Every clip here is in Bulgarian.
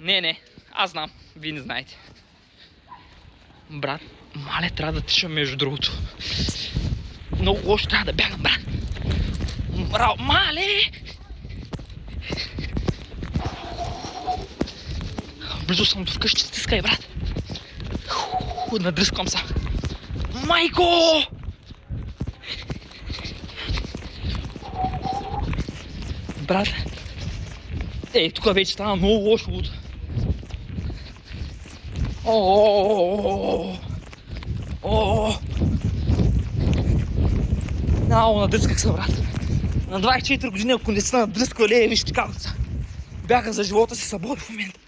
Не, аз знам, вие не знаете. Брат, мале, трябва да тиша между другото. Много лошо трябва да бягам, брат. Браво, мале! Близо съм до вкъщи, стискай, брат. Надрискам се. Майко! Брат, ей, тук вече стана много лошо от... Ау, надръсках се, брат. На 24 години, ако не са надръсквали, вижте как са. Бяха за живота си, са боли в момента.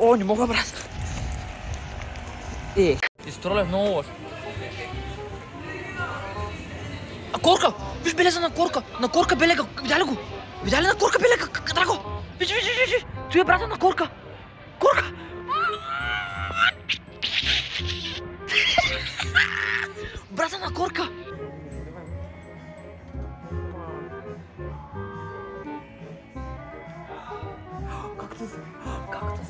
О, не мога, брат. Изтролях много лошо. А корка! Виж белега на корка! На корка белега! Видя ли го? Видя ли на корка белега? Драго! Виж! Той е брата на корка! Корка! Брата на корка! Кактус. Кактус,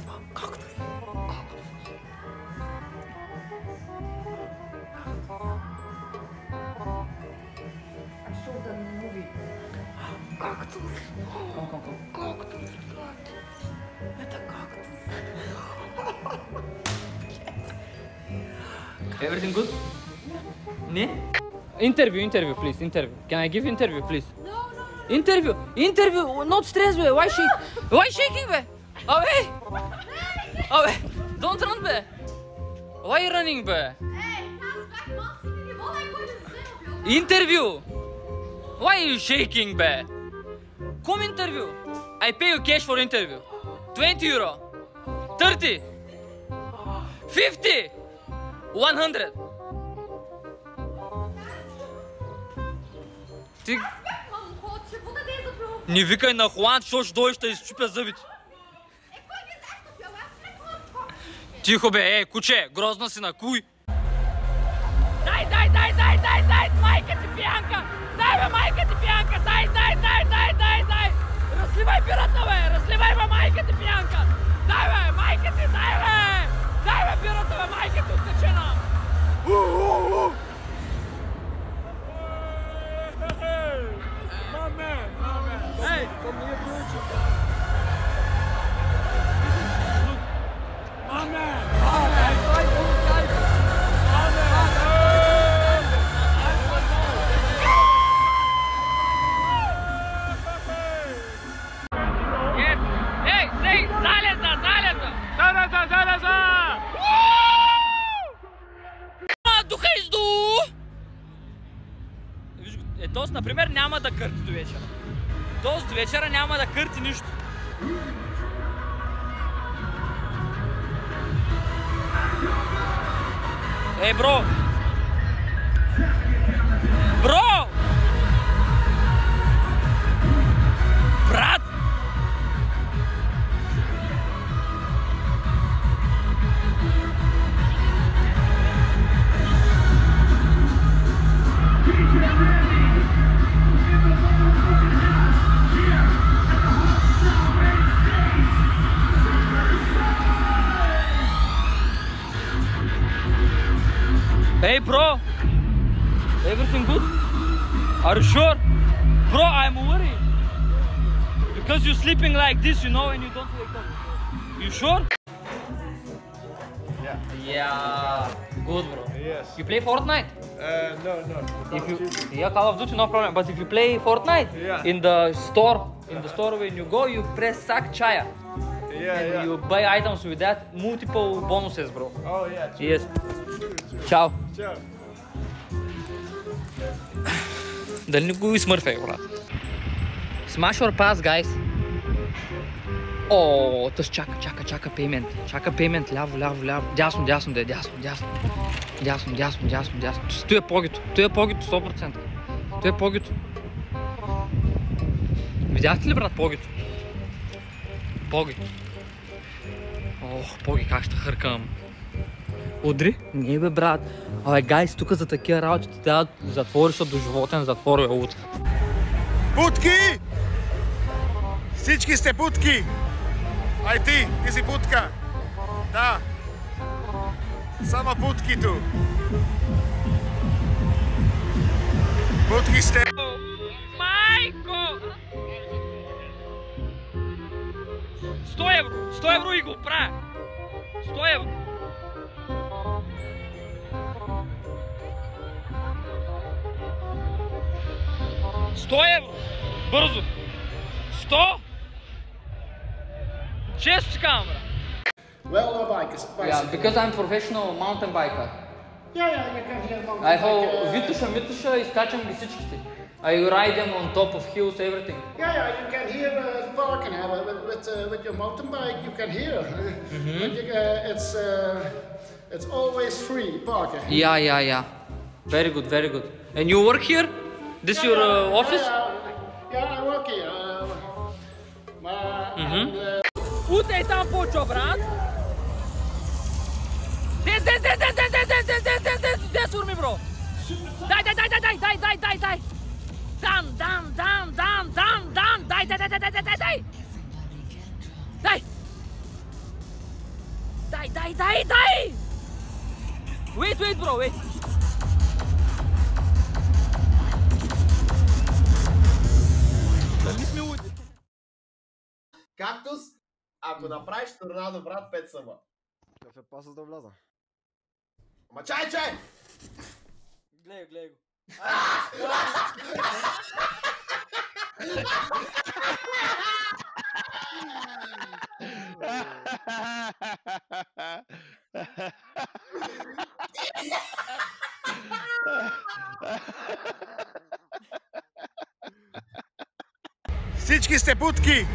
брат. Это кактус. Everything good? Не? Interview, please. Interview. Can I give interview, please? No. Interview. Not stress, bro. Why shaking, bro? Away. Don't run, bro. Why you running, bro? Interview. Why are you shaking, bro? Come interview. I pay you cash for interview. 20 euro. 30. 50. 100. Ти... Не викай на Хуан, що ще дойде ще изчупя зъбите. Тихо бе, куче, грозна си на куй. Дай, майка ти пиянка. Дай бе, майка ти пиянка, дай! Разливай пирата, бе! Разливай бе, майка ти пиянка! Дай бе, майка ти, дай бе! Дай бе пирата, бе, майка ти откачена! Маме! Ей! Маме! Тост, например, няма да кърти до вечера. Тост до вечера няма да кърти нищо. Ей, бро! Бро! Брат! Hey bro, everything good? Are you sure? Bro, I'm worried. Because you're sleeping like this, you know, and you don't wake up. You sure? Yeah. Good, bro. Yes. You play Fortnite? No. Call of Duty, no problem. But if you play Fortnite, in the store, when you go, you press Sakchaya. Yeah. You buy items with that, multiple bonuses, bro. Oh yeah. True. Yes. Чао! Дали не го измърфай, брат? Smash or pass, guys? О, тъс чака payment. Чака payment, ляво. Дясно, да е, дясно. Той е погито, 100%. Той е погито. Видяхте ли, брат, погито? Погито. Ох, поги, как ще хъркам. Удри? Не бе, брат. Абе, гайс, тук за такива работи ти дават затвори са до животен затвор, бе, утре. Путки! Всички сте путки! Ай ти, ти си путка! Да! Само путки ту! Путки сте! Майко! 100 евро! 100 евро и го правя! 100 евро! €100! Бързо! 100! Често камера! Well, a bike is bicycle. Yeah, because I'm professional mountain biker. Yeah, you can hear mountain biker. I hold Витуша и скачам ги всичките. I ride them on top of hills, everything. Yeah, you can hear Falkenham with your mountain bike, you can hear. It's always free, Parker. Yeah. Very good. And you work here? This is your office? Yeah, I work here. Uite-i tam Pocho, brat! Des urmi, bro! Dai! Dan! Dai! Dai! Wait, bro, wait! Кактус, ако направиш торнадо, брат, 5 съма. Какъв е пасът да вляза? Ама чай! Гледай го. Всички сте путки!